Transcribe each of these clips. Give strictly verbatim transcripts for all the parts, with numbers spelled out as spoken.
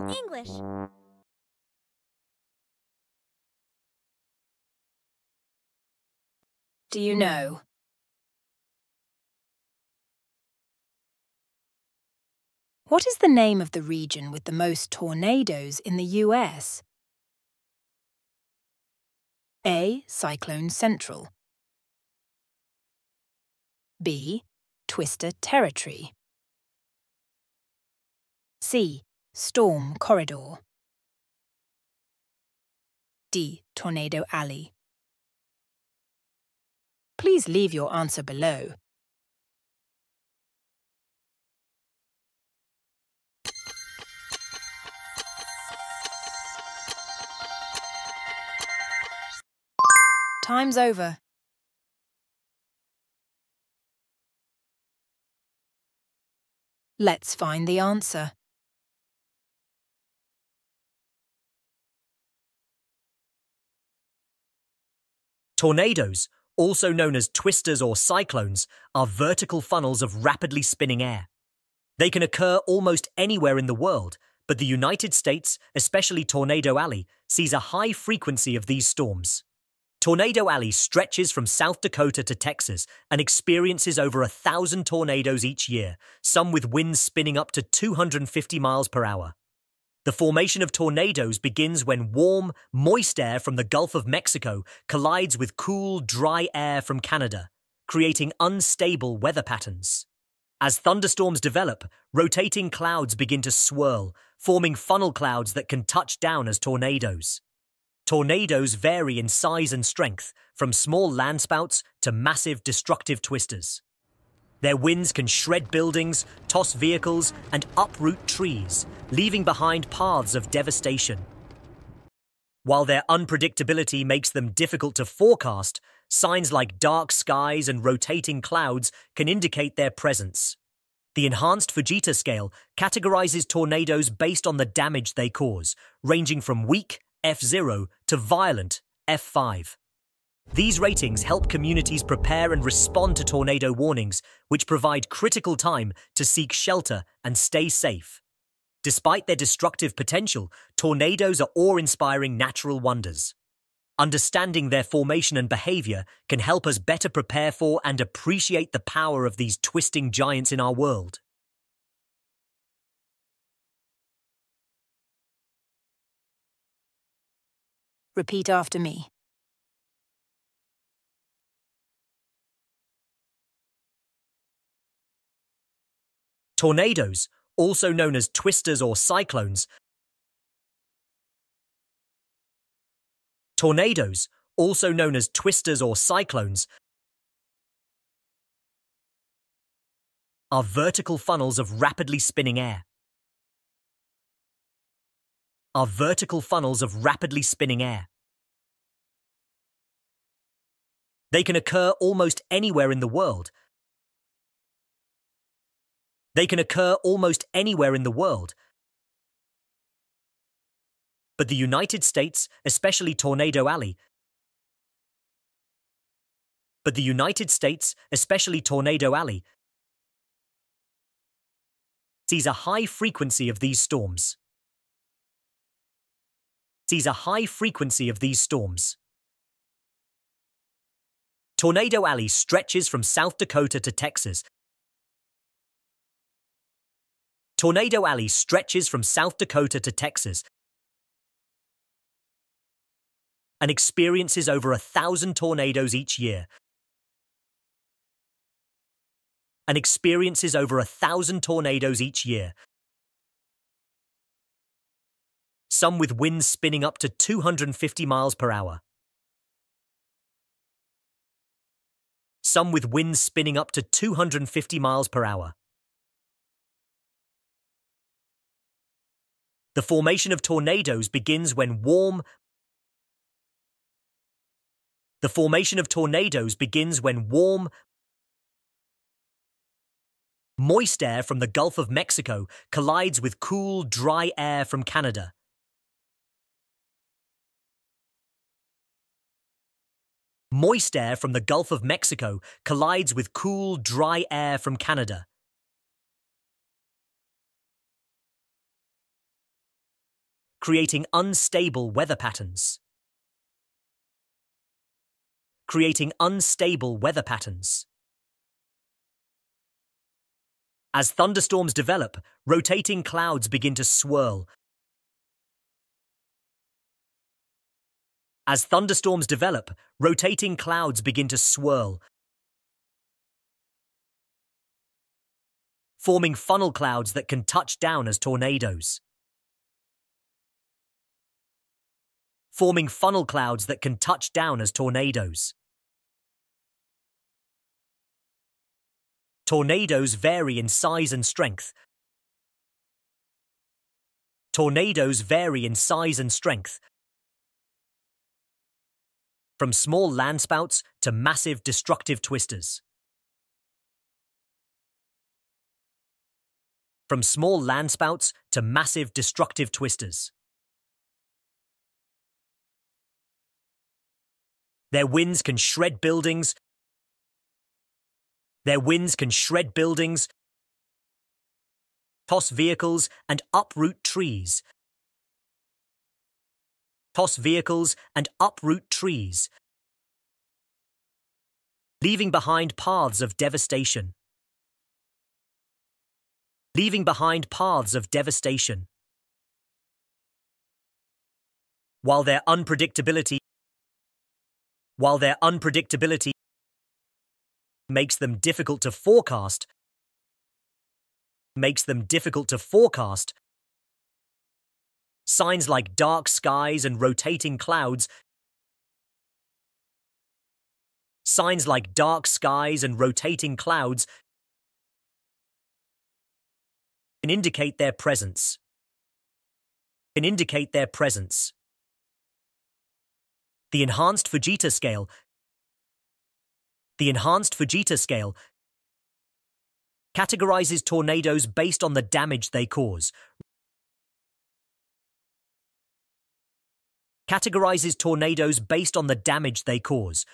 Real English. Do you know? What is the name of the region with the most tornadoes in the U S? A. Cyclone Central. B. Twister Territory. C. Storm Corridor. D. Tornado Alley. Please leave your answer below. Time's over. Let's find the answer. Tornadoes, also known as twisters or cyclones, are vertical funnels of rapidly spinning air. They can occur almost anywhere in the world, but the United States, especially Tornado Alley, sees a high frequency of these storms. Tornado Alley stretches from South Dakota to Texas and experiences over a thousand tornadoes each year, some with winds spinning up to two hundred fifty miles per hour. The formation of tornadoes begins when warm, moist air from the Gulf of Mexico collides with cool, dry air from Canada, creating unstable weather patterns. As thunderstorms develop, rotating clouds begin to swirl, forming funnel clouds that can touch down as tornadoes. Tornadoes vary in size and strength, from small landspouts to massive destructive twisters. Their winds can shred buildings, toss vehicles, and uproot trees, leaving behind paths of devastation. While their unpredictability makes them difficult to forecast, signs like dark skies and rotating clouds can indicate their presence. The Enhanced Fujita Scale categorizes tornadoes based on the damage they cause, ranging from weak F zero to violent F five. These ratings help communities prepare and respond to tornado warnings, which provide critical time to seek shelter and stay safe. Despite their destructive potential, tornadoes are awe-inspiring natural wonders. Understanding their formation and behavior can help us better prepare for and appreciate the power of these twisting giants in our world. Repeat after me. Tornadoes, also known as twisters or cyclones. Tornadoes, also known as twisters or cyclones, are vertical funnels of rapidly spinning air. Are vertical funnels of rapidly spinning air. They can occur almost anywhere in the world. They can occur almost anywhere in the world. But the United States, especially Tornado Alley, but the United States, especially Tornado Alley, sees a high frequency of these storms. Sees a high frequency of these storms. Tornado Alley stretches from South Dakota to Texas. Tornado Alley stretches from South Dakota to Texas and experiences over a thousand tornadoes each year. And experiences over a thousand tornadoes each year. Some with winds spinning up to two hundred fifty miles per hour. Some with winds spinning up to two hundred fifty miles per hour. The formation of tornadoes begins when warm. The formation of tornadoes begins when warm, moist air from the Gulf of Mexico collides with cool, dry air from Canada. Moist air from the Gulf of Mexico collides with cool, dry air from Canada. creating unstable weather patterns. Creating unstable weather patterns. As thunderstorms develop, rotating clouds begin to swirl. As thunderstorms develop, rotating clouds begin to swirl, forming funnel clouds that can touch down as tornadoes. Forming funnel clouds that can touch down as tornadoes. Tornadoes vary in size and strength. Tornadoes vary in size and strength. From small landspouts to massive destructive twisters. From small landspouts to massive destructive twisters. Their winds can shred buildings. Their winds can shred buildings, toss vehicles and uproot trees. Toss vehicles and uproot trees, leaving behind paths of devastation. Leaving behind paths of devastation. While their unpredictability, while their unpredictability makes them difficult to forecast, makes them difficult to forecast. Signs like dark skies and rotating clouds. Signs like dark skies and rotating clouds can indicate their presence. Can indicate their presence. The enhanced Fujita scale. The enhanced Fujita scale categorizes tornadoes based on the damage they cause. Categorizes tornadoes based on the damage they cause,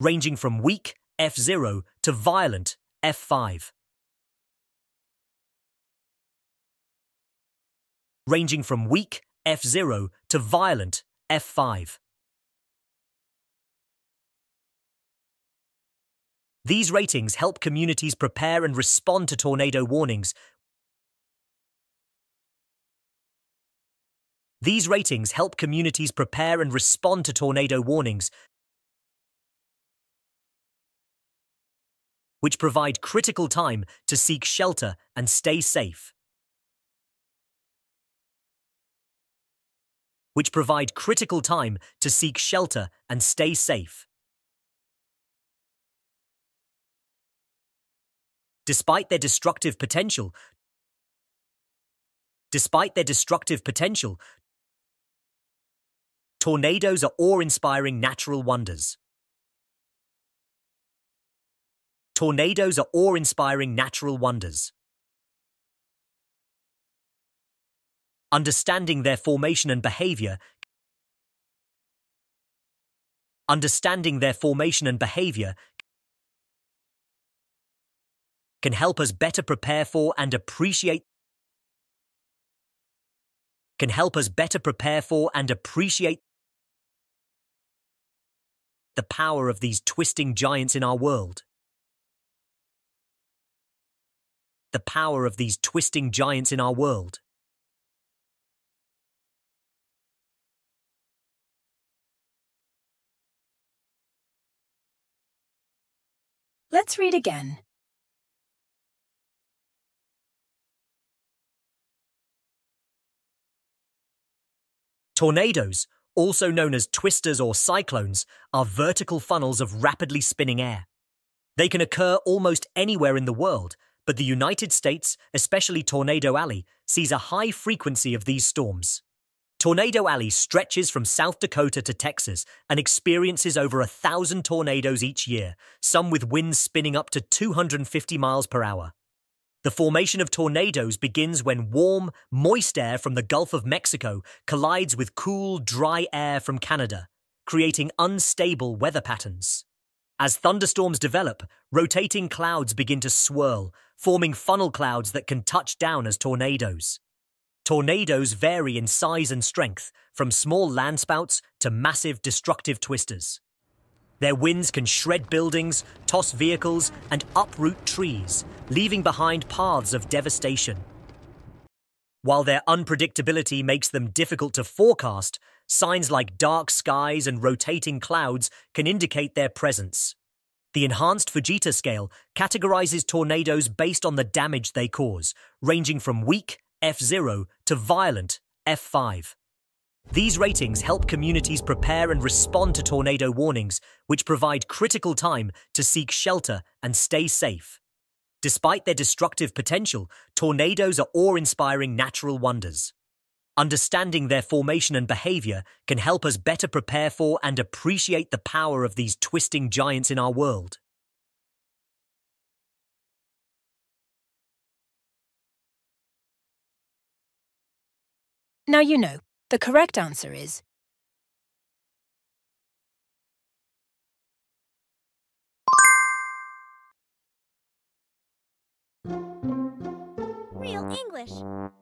ranging from weak F zero to violent F five. Ranging from weak F zero to violent F five. These ratings help communities prepare and respond to tornado warnings. These ratings help communities prepare and respond to tornado warnings, which provide critical time to seek shelter and stay safe. Which provide critical time to seek shelter and stay safe. Despite their destructive potential, despite their destructive potential, tornadoes are awe-inspiring natural wonders. Tornadoes are awe-inspiring natural wonders. Understanding their formation and behavior. Understanding their formation and behavior can help us better prepare for and appreciate can help us better prepare for and appreciate the power of these twisting giants in our world. The power of these twisting giants in our world. Let's read again. Tornadoes, also known as twisters or cyclones, are vertical funnels of rapidly spinning air. They can occur almost anywhere in the world, but the United States, especially Tornado Alley, sees a high frequency of these storms. Tornado Alley stretches from South Dakota to Texas and experiences over a thousand tornadoes each year, some with winds spinning up to two hundred fifty miles per hour. The formation of tornadoes begins when warm, moist air from the Gulf of Mexico collides with cool, dry air from Canada, creating unstable weather patterns. As thunderstorms develop, rotating clouds begin to swirl, forming funnel clouds that can touch down as tornadoes. Tornadoes vary in size and strength, from small landspouts to massive destructive twisters. Their winds can shred buildings, toss vehicles, and uproot trees, leaving behind paths of devastation. While their unpredictability makes them difficult to forecast, signs like dark skies and rotating clouds can indicate their presence. The Enhanced Fujita Scale categorizes tornadoes based on the damage they cause, ranging from weak F zero to violent F five. These ratings help communities prepare and respond to tornado warnings, which provide critical time to seek shelter and stay safe. Despite their destructive potential, tornadoes are awe-inspiring natural wonders. Understanding their formation and behavior can help us better prepare for and appreciate the power of these twisting giants in our world. Now you know. The correct answer is Real English.